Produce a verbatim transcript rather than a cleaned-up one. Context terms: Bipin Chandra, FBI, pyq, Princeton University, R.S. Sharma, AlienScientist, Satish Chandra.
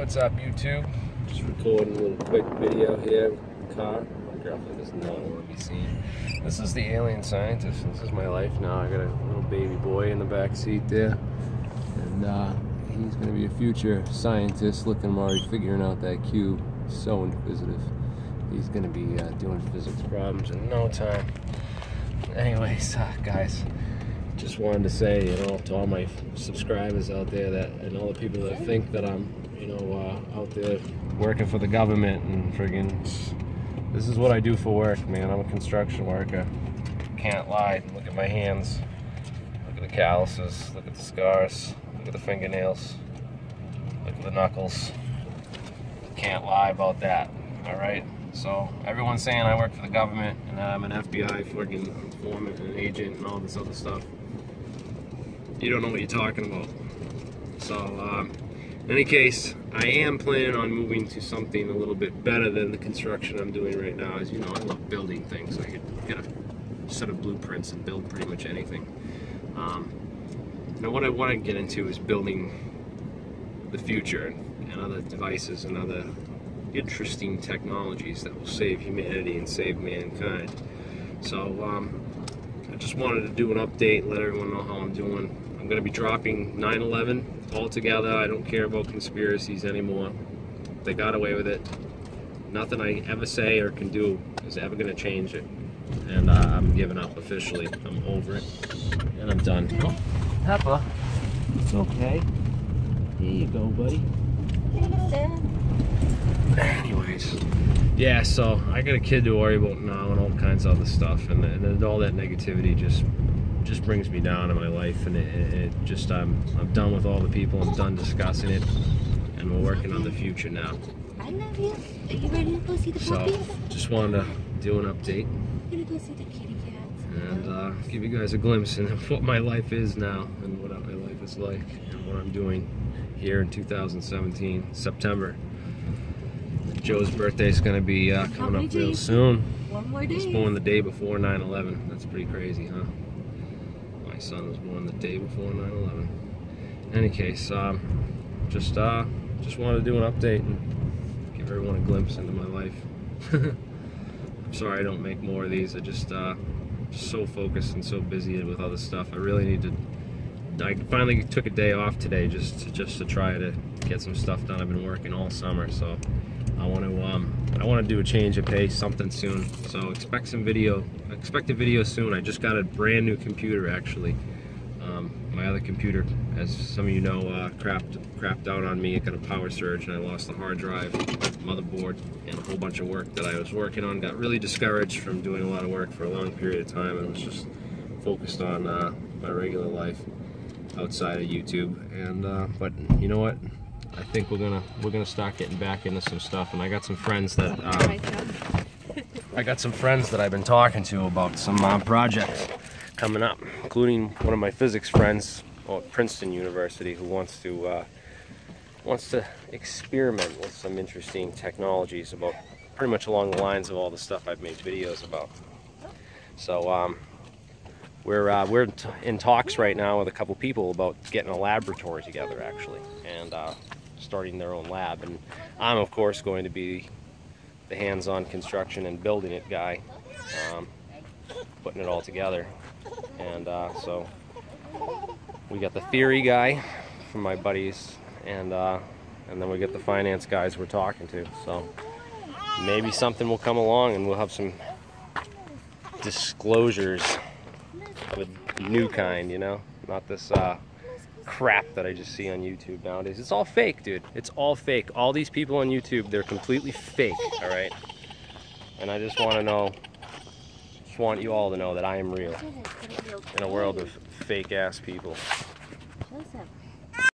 What's up, YouTube? Just recording a little quick video here. Car. My girlfriend doesn't know I want to be seen. This is the alien scientist. This is my life now. I got a little baby boy in the back seat there, and uh, he's going to be a future scientist. Look at him already figuring out that cube. So inquisitive. He's going to be uh, doing physics problems in no time. Anyways, uh, guys. Just wanted to say, you know, to all my subscribers out there that, and all the people that think that I'm, you know, uh, out there working for the government and friggin', this is what I do for work, man. I'm a construction worker. Can't lie. Look at my hands. Look at the calluses. Look at the scars. Look at the fingernails. Look at the knuckles. Can't lie about that. All right. So everyone's saying I work for the government and that I'm an F B I fucking informant and an agent and all this other stuff. You don't know what you're talking about. So um, in any case, I am planning on moving to something a little bit better than the construction I'm doing right now. As you know, I love building things. I could get a set of blueprints and build pretty much anything. Um, now what I want to get into is building the future and other devices and other interesting technologies that will save humanity and save mankind. So um, I just wanted to do an update, let everyone know how I'm doing. I'm going to be dropping nine eleven altogether. I don't care about conspiracies anymore. They got away with it. Nothing I ever say or can do is ever going to change it. And uh, I'm giving up officially. I'm over it. And I'm done. Oh, Peppa, it's okay. Here you go, buddy. Anyways, yeah, so I got a kid to worry about now and all kinds of other stuff, and, and all that negativity just just brings me down in my life, and it, it just I'm I'm done with all the people. I'm done discussing it, and we're working on the future now. I love you. Are you ready to go see the puppies? So just wanted to do an update. I'm gonna go see the kitty cats. And uh, give you guys a glimpse into what my life is now and what my life is like and what I'm doing here in two thousand seventeen, September. Joe's birthday is going to be uh, coming up real soon. One more day. He was born the day before nine eleven. That's pretty crazy, huh? My son was born the day before nine eleven. In any case, um, just uh, just wanted to do an update and give everyone a glimpse into my life. I'm sorry I don't make more of these. I just uh, so focused and so busy with other stuff. I really need to. I finally took a day off today just to, just to try to get some stuff done. I've been working all summer, so I want to um, I want to do a change of pace, something soon. So expect some video, expect a video soon. I just got a brand new computer actually. Um, my other computer, as some of you know, uh, crapped crapped out on me. It got a power surge and I lost the hard drive, motherboard, and a whole bunch of work that I was working on. Got really discouraged from doing a lot of work for a long period of time, and was just focused on uh, my regular life outside of YouTube. And uh, but you know what? I think we're gonna we're gonna start getting back into some stuff, and I got some friends that um, I got some friends that I've been talking to about some uh, projects coming up, including one of my physics friends at Princeton University who wants to uh, wants to experiment with some interesting technologies about pretty much along the lines of all the stuff I've made videos about. So um, we're uh, we're in talks right now with a couple people about getting a laboratory together actually, and. Uh, starting their own lab, and I'm of course going to be the hands-on construction and building it guy, um, putting it all together. And uh, so we got the theory guy from my buddies, and uh, and then we get the finance guys we're talking to. So maybe something will come along and we'll have some disclosures with new kind, you know, not this uh, crap that I just see on YouTube nowadays. It's all fake, dude. It's all fake. All these people on YouTube, they're completely fake, all right? And I just want to know, just want you all to know that I am real in a world of fake-ass people.